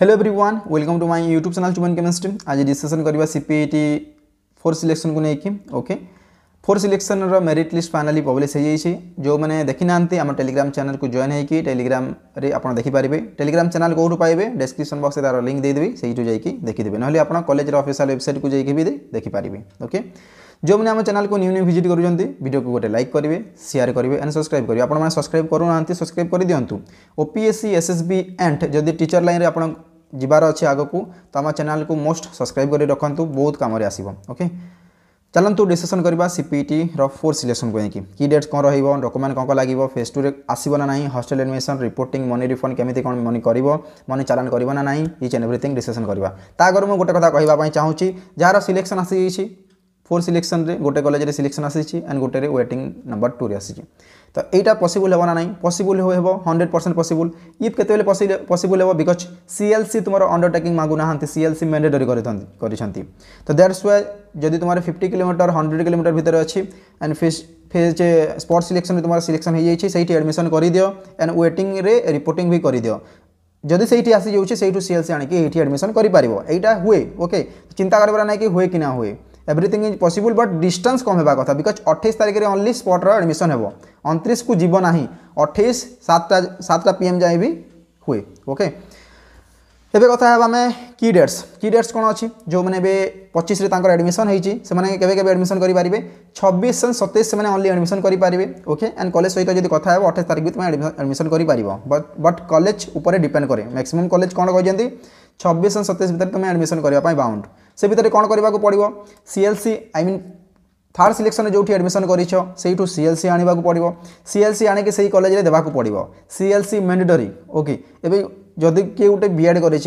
Hello everyone welcome to my YouTube channel Chuman chemistry. आज discussion करवा CPET fourth selection को लेकिन ओके फोर्थ सिलेक्शन रो मेरिट लिस्ट फाइनली पब्लिश हो जो मैंने देखी ना आम टेलीग्राम चैनल को जॉइन होगी टेलीग्राम रे आप देखिपारे टेलीग्राम चैनल कौटू पाइबे डिस्क्रिप्शन बॉक्स तार लिंक देदेवी से जाकि देखिदेवे ना आप कॉलेज ऑफिशियल वेबसाइट को जाकि भी देखिपारे ओके। जो मैंने आम चैनल को न्यू न्यू विजिट करुँच वीडियो को गोटे लाइक करेंगे शेयर करेंगे एंड सब्सक्राइब करेंगे। आप सब्सक्राइब करूना सब्सक्राइब कर दिंतु। ओपीएससी एसएसबी एंड जब टीचर लाइन में आप जीवार अच्छे आग को तो आम चैनल को मोस्ट सब्सक्राइब कर रखु बहुत कम आसो ओके। चलतु डिस्कसन करवा सीपीईटी रो फोर्थ सिलेक्शन को लेकिन की डेट्स कौन रही डॉक्यूमेंट कौन कौन लगे फेज टू आसो ना नहीं hostel admission reporting money refund केमी कौन मनी कर मनी चालान करना ना नहीं इच एंड एवरीथिंग डिस्कसन करवा। आगे मुझे गोटे कथा कहवाई चाहूँगी जार सिलेक्शन आसी फोर सिलेक्शन रे गोटे कॉलेज रे सिलेक्शन आसी एंड गोटे रे वेटिंग नंबर 2 रे आसी तो एटा पॉसिबल होना नहीं पॉसिबल हो 100% पॉसिबल इफ केते पॉसिबल हो बिकॉज सीएलसी तुम अंडरटेकिंग मांगू ना सीएलसी मैंडेटरी कर दैट्स व्हाई जदि तुम्हारे 50 किलोमीटर 100 किलोमीटर भीतर अच्छी एंड फेज स्पोर्ट सिलेक्शन तुम सिलेक्शन हो सही एडमिशन कर दियो एंड वेटिंग रे रिपोर्टिंग भी कर दियो जदि से आसी जाऊे से सीएलसी आठ एडमिशन कर हुए ओके। चिंता करना ना कि हुए कि ना हुए everything is possible but distance कम होगा कथा बिकज 28 तारिख में ओनली स्पॉट एडमिशन हो 29 को जीव ना 28 7टा पीएम जाए भी हुए ओके। एवं कथा आम की डेट्स कौन अच्छी जो मैंने 25 रे एडमिशन होने के एडमिशन करेंगे 26 एंड 27 से ओनली एडमिशन करेंगे ओके एंड कॉलेज सहित जब कथ 28 तारिख भी तुम एडमिशन करट कॉलेज उपर डिपेंड करे मैक्सिमम कॉलेज कौन कहते 26 एंड 27 भितर तुम्हें एडमिशन करने बाउंड से भितर कौन करने को पड़ो CLC I mean third selection जो एडमिशन कर सीएलसी आने को पड़ो सीएलसी आने से कॉलेज में देवाक पड़ो सीएलसी मैंडेटरी ओके। एवं जदि किए गोटे बीएड करे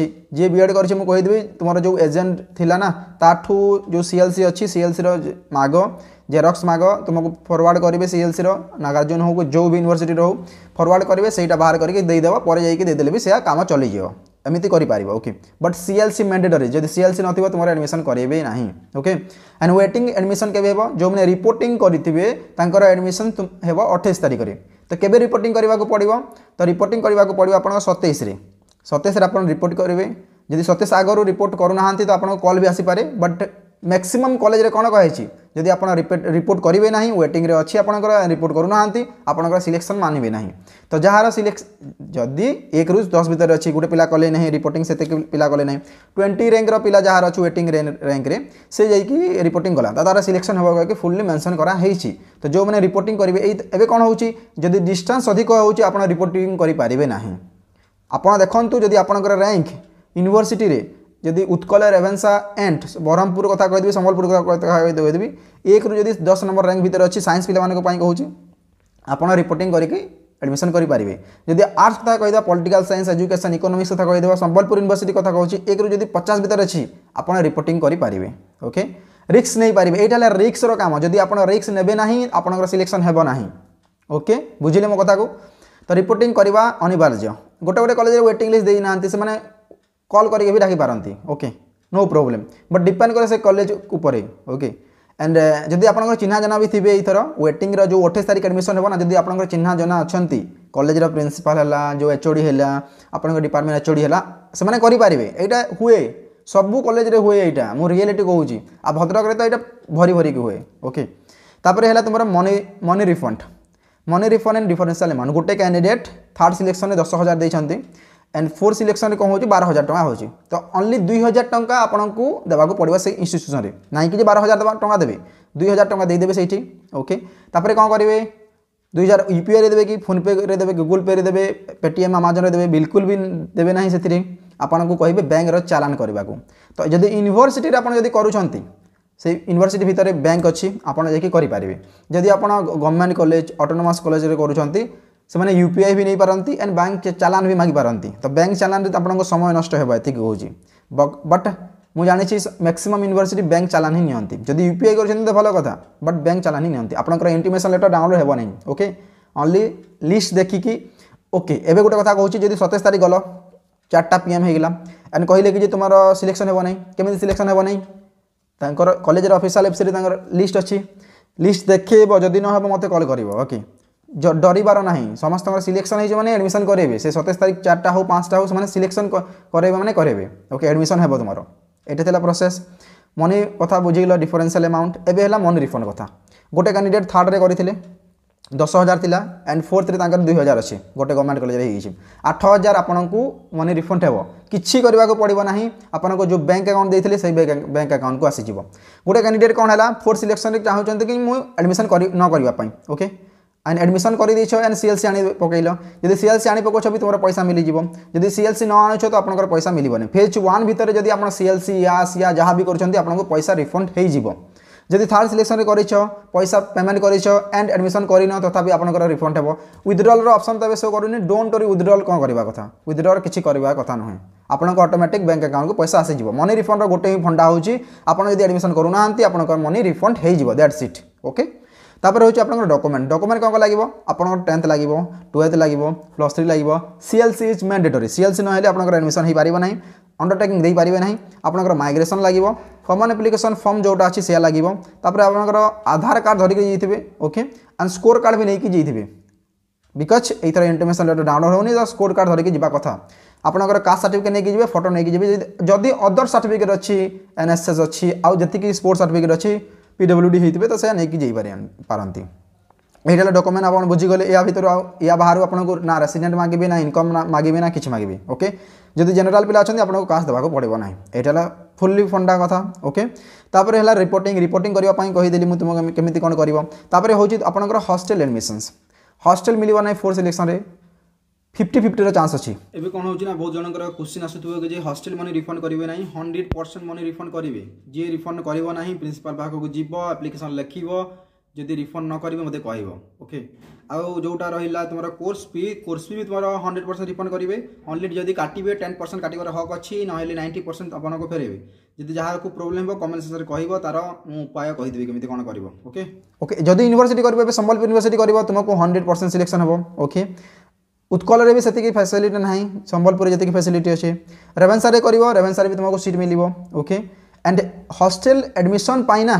बीएड करदेवी तुम जो एजेंट थिला ना ताठू जो सीएलसी अच्छी सीएलसी माग जेरॉक्स माग तुमको फॉरवर्ड करेंगे सीएलसी नागार्जुन हो जो भी यूनिवर्सिटी हो फॉरवर्ड करेंगे सहीटा बाहर करके देदेव पर जादेले भी से काम चलो एमती कर ओके। बट सीएलसी मैंडेटरी जब सीएलसी ना तुम एडमिशन करेंगे ना ओके एंड वेटिंग एडमिशन के जो मैंने रिपोर्टिंग करेंगे तर एडमिशन हो 28 तारिख में तो केवे रिपोर्टिंग करने को पड़ो तो रिपोर्टिंग करने को पड़ो आप 27 आप रिपोर्ट करेंगे जब 27 आगर रिपोर्ट करूना तो आपको कॉल भी आसपे बट मैक्सिमम कॉलेज रे कौन कही जब आप रिपोर्ट करेंगे ना वेटिंग रे अच्छी आप रिपोर्ट करूना आपंकर सिलेक्शन मानवे ना तो जार सिलेक्शन जदि 1 रू 10 भितर अच्छी गोटे पिला कले ना रिपोर्टिंग से पिला कले ना 20 रैंक पिला जार अच्छे वेटिंग रैंक रे से जाकि रिपोर्टिंग कला तार सिलेक्शन हो गया कि फुल्ली मेंशन करा हेछि तो जो मैंने रिपोर्टिंग करेंगे एवं कौन होदि डिस्टेंस अधिक हो रिपोर्टिंग करेंगे ना आपड़ देखूँ जदि आपंकर रैंक यूनिवर्सिटी रे जदि उत्कल रेवेन्सा एंड बरहमपुर कथा कहीदेवी संबलपुर कथा कहीदेवी 1 रू 10 नंबर रैंक भीतर अच्छी साइंस पिलाने कहूँ आप रिपोर्टिंग करके एडमिशन करेंगे जब आर्ट्स कथा कहीदा पॉलिटिकल साइंस एजुकेशन इकोनॉमिक्स कथा कहीदेव संबलपुर यूनिवर्सिटी कथा कहूँ 1 रू 50 भीतर अच्छी आप रिपोर्टिंग करेंगे ओके। रिस्क नहीं पारे यहाँ रिस्क काम जब आप रिस्क ने ना आपंकर सिलेक्शन हो ना ओके बुझे मो कथा को तो रिपोर्टिंग करवा अनिवार्य गोटे गोटे कॉलेज वेटिंग लिस्ट देना से कॉल करके भी डाक पारती okay no problem but depend करे से कॉलेज उपरे ओके एंड जब आप चिन्हा जना भी थे एथर वेटिंग रो जो 28 तारिख एडमिशन होना जब आप चिन्हा जना अच्छा कॉलेज प्रिंसिपल है जो एचओडी है आपंकर डिपार्टमेंट एचओडी है से करेंगे यहाँ हुए सबू कॉलेज रे हुए यहाँ मुझे रियलिटी कहूँ आ भद्रक रे तो यहाँ भरी भरी की हुए ओके। तापर है तुम money refund and differential amount गोटे कैंडिडेट थर्ड सिलेक्शन 10,000 देते एंड फोर्थ सिलेक्शन कौन हो 12,000 टका हो तो ओनली 2,000 टका आपको देवा पड़ो से इंस्टीट्यूशन रे नहीं कि 12,000 टका देवे 2,000 टका देदेवे से ओके। तापर कौन करेंगे 2,000 यूपीआई रे देवे कि फोन पे रे देवे गूगल पे रे देवे पेटीएम अमेजन रे देवे बिल्कुल भी देवे ना से आपको कहे बैंक रो चालान करने को तो जब यूनिवर्सिटी आपड़ी करुँच से यूनिवर्सिटी भितर बैंक अच्छी आप करेंगे जदि आप गवर्नमेंट कॉलेज ऑटोनोमस कॉलेज रे करुँच से यूपीआई भी नहीं पारती एंड बैंक चालान भी मांगी पारती तो बैंक चालान आपको समय नष्ट होती बट मुझे जानी मैक्सिमम यूनिवर्सिटी बैंक चालान ही नियंती जब यूपीआई कर भल कथा बट बैंक चालान ही नियंती आपंकर इंटीमेशन लेटर डाउनलोड होना नहीं ओके ओनली लिस्ट देखिकी ओके। एवं गोटे कथा कहूँ जब 27 तारीख गल 4टा पीएम होगा एंड कहले कि तुम सिलेक्शन हो ना केमी सिलेक्शन हो ना कॉलेज ऑफिशियल वेबसाइट लिस्ट अच्छी लिस्ट देखब जदि ना मत कॉल कर ओके डरबार ना समस्त सिलेक्शन हो मैंने एडमिशन करेबे से 27 तारीख 4टा हो 5टा हो मैंने सिलेक्शन करेबे मैंने करेबे ओके एडमिशन हेबो तुमरो एटा थेला प्रोसेस मनी कथा बुझिल डिफरेंशियल अमाउंट एबे हला मनी रिफंड कथा गोटे कैंडिडेट थर्ड रे करिथिले 10,000 थिला एंड फोर्थ रे तांकर 2,000 अछि गोटे गवर्नमेंट कॉलेज रे हिछि 8,000 आपन को मनी रिफंड हेबो किछि करबा को पड़िबो नाही आपन को जो बैंक अकाउंट दैथिले सही बैंक अकाउंट को आसी जिवो गोटे कैंडिडेट कोन हला फोर्थ सिलेक्शन रे चाहौ चंते कि मु एडमिशन करि न करबा पई ओके एंड एडमिशन करि दिछो एंड सीएलसी आनी पकैलो जदि सीएलसी आनी पकोछ भी तोमर पैसा मिलि जिवो जदि सीएलसी न आनछो तो आपनकर पैसा मिलिबोने फेज 1 भितर जदि आपन सीएलसी या जहां भी करछन्ती आपन को पैसा रिफंड हेइ जिवो जदि थर्ड सिलेक्शन रे करिछ पैसा पेमेंट करिछ एंड एडमिशन करिनो तथापि आपनकर रिफंड हेबो विथड्रॉल रो ऑप्शन तबे शो करूनी डोंट करी विथड्रॉल कोन करबा कथा विथड्रॉल किछि करबा कथा नहि आपनकर ऑटोमेटिक बैंक अकाउंट को पैसा आसे जिवो मनी रिफंड रो गोटे ही फंडा होउची आपन जदि एडमिशन करूना आंती आपनकर मनी रिफंड हेइ जिवो दैट्स इट ओके तापर होची आपनकर डॉक्यूमेंट डॉक्यूमेंट कोन लागिबो आपनकर 10th लागिबो 12th लागिबो प्लस 3 लागिबो सीएलसी इज मैंडेटरी सीएलसी न हेले आपनकर एडमिशन हे पारिबो नाही अंडरटेकिंग दे पारिबे नाही आपनकर माइग्रेशन लागिबो कॉमन एप्लीकेशन फॉर्म जोटा अछि से लागिबो तापर आपनकर आधार कार्ड धरि के जइथिबे ओके एंड स्कोर कार्ड भी नै कि जइथिबे बिकॉज एथरा इंफॉर्मेशन डाटा डाउनलोड होनी तो स्कोर कार्ड धरि के जिबा कथा आपनकर कास्ट सर्टिफिकेट नै कि जिबे फोटो नै कि जिबे जदि अदर सर्टिफिकेट अछि एनएसएस अछि आ जति कि स्पोर्ट्स सर्टिफिकेट अछि पीडब्ल्यूडी होते तो से नहीं जा पारती यहाँ डॉक्यूमेंट आप बुझीगले या भर या बाहर आपको ना रेसिडेंट मांगे ना इनकम मांगे ना कि मांगे ओके जदि जनरल पिला अच्छा आपको कास्ट देवा को पड़े ना यहाँ फुल्ली फंडा कथा ओके तापर है रिपोर्टिंग रिपोर्टिंग कहीदेली मुझे तुम केमी कौन करपर होपर हॉस्टल एडमिशन्स हॉस्टल मिलना ना फोर्थ सिलेक्शन में 50-50 चांस अच्छी एवं कौन होना बहुत जनकर क्वेश्चन आसूब कि हॉस्टल मनी रिफंड करेंगे ना 100% मनी रिफंड करेंगे जी रिफंड करना प्रिंसिपल पाखक जीव एप्लिकेशन लिखव जदि रिफंड न करेंगे मत कह ओके आउ जोटा रहा तुम कोर्स फी भी तुम 100% रिफंड करेंगे ओनली जब काटे 10% काटबार हक अच्छी ना 90% आपको फेरेबे जदि जहाँ प्रोब्लेम हो कमेंट सेक्शन कह तार उपाय कहीदेवी केमी कौन कर ओके ओके जब यूनिवर्सिटी कर संबलपुर यूनिवर्सिटी कर तुमको 100% सिलेक्शन हो ओके उत्कल रे भी सेतिकी फैसिलिटी नाही संबलपुर जेतिकी फैसिलिटी अछि रेवेन्सा रे करबो रेवेन्सा रे भी तुमको सीट मिलिबो ओके एंड हॉस्टल एडमिशन पाइना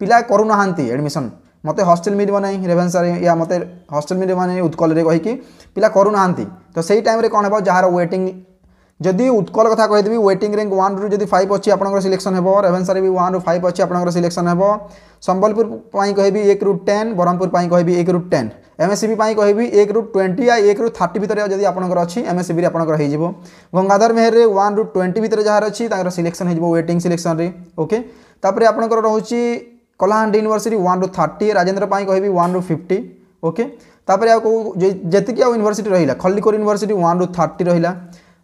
पिला करूना हांती एडमिशन मते हॉस्टल मिलिबो नाही रेवेन्सा रे या मते हॉस्टल मिलिबो नाही उत्कल रे कहि कि पिला करूना हांती तो सेही टाइम रे कोन हेबो जहार वेटिंग जदि उत्कल कथा कहि देबी वेटिंग रैंक 1 रु जदि 5 अछि आपनकर सिलेक्शन हेबो रेवेन्सा रे भी 1 रु 5 अछि आपनकर सिलेक्शन हेबो संबलपुर पई कहबी 1 रु 10 बरहमपुर पई कहबी 1 रु 10 एमएससीबी कहबी 1 रु 20 या 1 रु 30 भितर जदि आपनकर अछि एमएससीबी रे आपनकर हे जिवो गंगाधर मेहर रे 1 रु 20 भितर जहार अछि ताकर सिलेक्शन हे जिवो वेटिंग सिलेक्शन रे ओके तापर आपनकर रहउछि कोलाहान यूनिवर्सिटी 1 रु 30 राजेन्द्र पई कहबी 1 रु 50 ओके तापर आ को जति कि यूनिवर्सिटी रहिला खल्लिकोटे यूनिवर्सिटी 1 रु 30 रहिला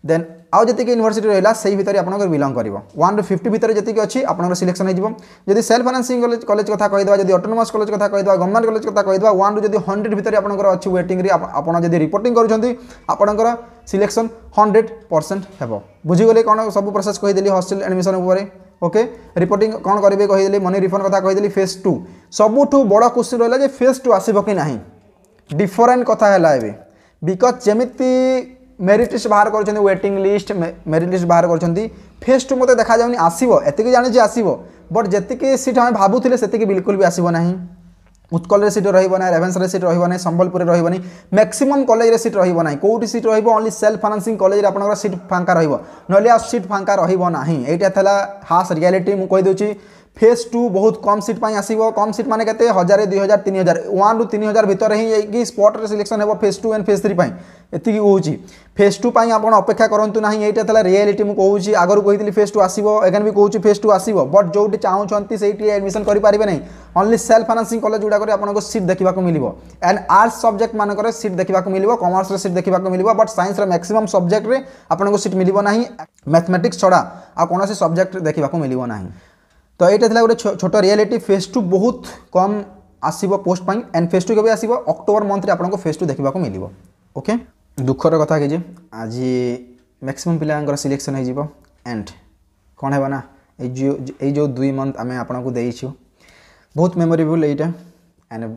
देन आउ जति कि यूनिवर्सिटी रहिला सेही भितर आपनकर बिलोंग करबो 1 रु 50 भितर जति कि अछि आपनकर सिलेक्शन हे जिवो जदि सेल्फ फाइनेंसिंग कॉलेज कथा कहि देबा जदि ऑटोनोमस कॉलेज कथा कहि देबा गवर्नमेंट कॉलेज कथा कहि देबा 1 रु जदि 100 भितर आपनकर अछि वेटिंग रे आपण जदि रिपोर्टिंग करूछन्ती आपनकर सिलेक्शन 100% हेबो बुझि गेले कोन सब प्रोसेस कहि देली हॉस्टल एडमिशन ऊपर ओके रिपोर्टिंग कोन करबे कहि देली मनी रिफंड कथा कहि देली फेज 2 सबुठू बडा क्वेश्चन रहला जे फेज 2 आसीबो कि नाही डिफरेंट कथा हला एबे बिकॉज़ जेमिति मेरिट लिस्ट बाहर कर वेटिंग लिस्ट मेरिट लिस्ट बाहर कर फेज टू मत देखा जाऊनी आसो एति जानी जे आसो बट जी सीट आम भावुले से बिल्कुल भी आसो ना उत्कल रे सीट रहिबो ना रेवेन्सा रे सीट रहिबो ना संबलपुर रे रहिबो ना मैक्सिमम कॉलेज रे सीट रहिबो ना कोउटी सीट रहिबो ओनली सेल्फ फाइनेंसिंग कॉलेज रे आपनकर सीट फांका रहिबो नले आ सीट फांका रहिबो ना एटा थला हास रियलिटी मु कहि दोची फेज 2 बहुत कम सीट पई आसीबो कम सीट माने केते 1000 2000 3000 1 रु 3000 भीतर ही कि स्पॉट रे सिलेक्शन हेबो फेज 2 एंड फेज 3 पई एति कि होउची फेज 2 पई आपण अपेक्षा करंतु नाही एटा थला रियलिटी मु कहउची आगर कहितली फेज 2 आसीबो अगेन भी कहउची फेज 2 आसीबो बट जोटी चाहौ छंती सेठी एडमिशन करि पारिबे नाही ओनली सेल्फ फाइनेंसिंग कॉलेज उडा करे आपण को सीट देखिबा को मिलिबो एंड आर्ट्स सब्जेक्ट मान करे सीट देखिबा को मिलिबो कॉमर्स रे सीट देखिबा को मिलिबो बट साइंस रे मैक्सिमम सब्जेक्ट रे आपण को सीट मिलिबो नाही मैथमेटिक्स छडा आ कोनोसी सब्जेक्ट देखिबा को मिलिबो नाही तो एटा थला गोटे छोटो रियलिटी फेज 2 बहुत कम आसीबो पोस्ट पई एंड फेज 2 केबे आसीबो अक्टोबर मंथ रे आपण को फेज 2 देखिबा को मिलिबो ओके दुखर कथा के जे आज मैक्सिमम पिलांगर सिलेक्शन हे जिवो एंड कोन हेबा ना ए जो 2 मंथ आमे आपण को देइछु बहुत मेमोरेबल एटा एंड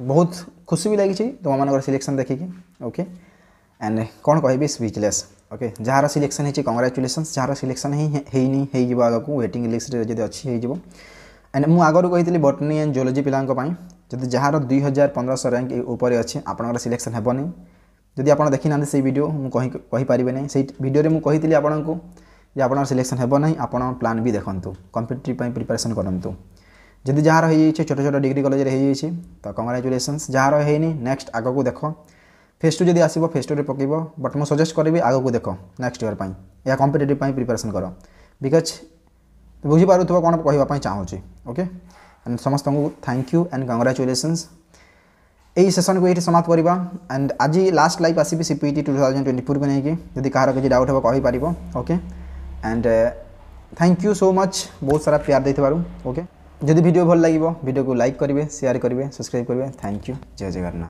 बहुत खुशी भी लगी तुम मानकर सिलेक्शन देखिकी ओके एंड कौन कह स्पीचलेस ओके जार सिलेक्शन होती कंग्राचुलेसन जार सिलेक्शन ही आगे वेटिंग लिस्ट अच्छी एंड मुझे आगे कही बॉटनी एंड जियोलॉजी पिलांग जदि जार 2015 रैंक उपरे अच्छे आपंकर सिलेक्शन हेनी जदि आप देखी ना से वीडियो मुझे ना से भिडियो मुझे आपको जे आप सिलेक्शन हेना आप प्लान भी देखूँ कम्पिटेटिव प्रिपरेशन करूँ जदि जार हो छोट छोट डिग्री कॉलेज हो तो कंग्राचुलेसन्स जार होनी नेक्स्ट आग को देख फेस टू जब आसो फेस टू पकेब बट मुझे सजेस्ट करी आग को देख नेक्स्ट इयर या कम्पिटेटिव प्रिपरेशन कर बिकज बुझीपुर कौन कहवाई चाहूँगी ओके एंड समस्त को थैंक यू एंड कंग्राचुलेसन्स यही सेसन को ये समाप्त करवा एंड आज लास्ट लाइव आसपी सीपीईटी 2024 को लेकिन जब कहार किसी डाउट हो okay and thank you so much बहुत सारा प्यार देखे जदि वीडियो भल लगे वीडियो को लाइक करेंगे शेयर करेंगे सब्सक्राइब करेंगे थैंक यू जय जगन्नाथ।